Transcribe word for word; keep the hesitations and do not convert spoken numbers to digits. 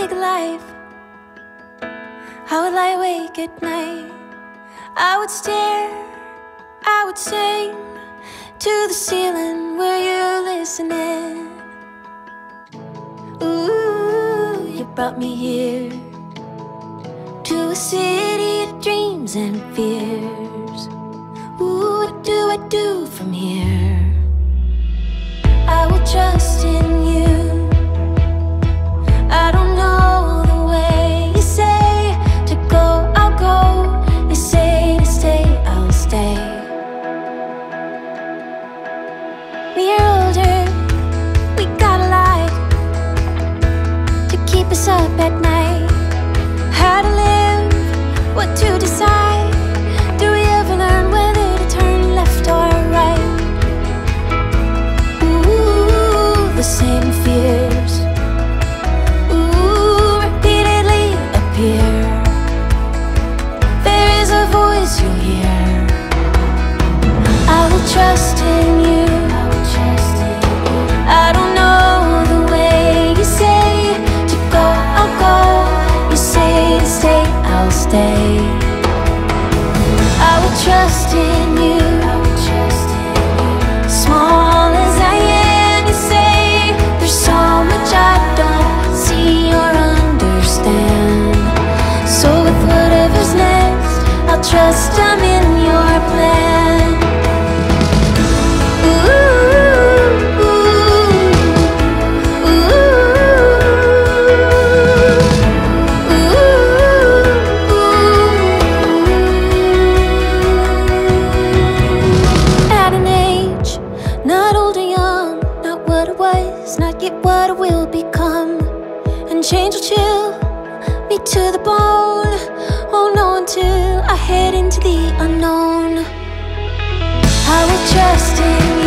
big life. I would lie awake at night, I would stare, I would sing to the ceiling. Were you listening? Ooh, you brought me here, to a city of dreams and fears. Ooh, what do I do from here? I will trust in you. I don't know the way. You say to go, I'll go. You say to stay, I'll stay. We're older, we got a lot to keep us up at night. How to live, what to decide. Do we ever learn whether to turn left or right? Ooh, the same fears, ooh, repeatedly appear. There is a voice you hear. I will trust in you. I don't know the way. You say to go, I'll go. You say to stay, I'll stay. I will trust in you. Small as I am, you say there's so much I don't see or understand. So with whatever's next, I'll trust I'm in your plan. To the bone, won't know until I head into the unknown. I will trust in